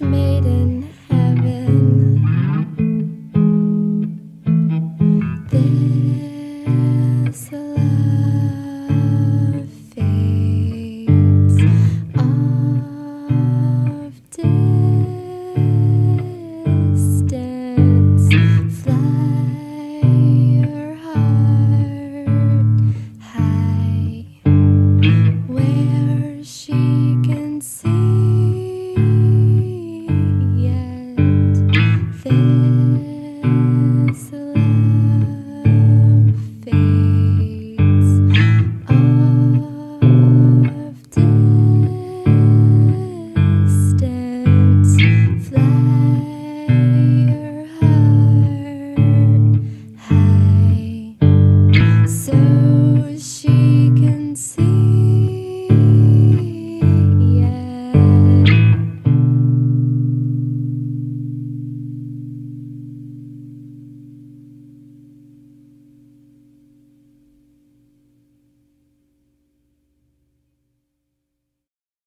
me.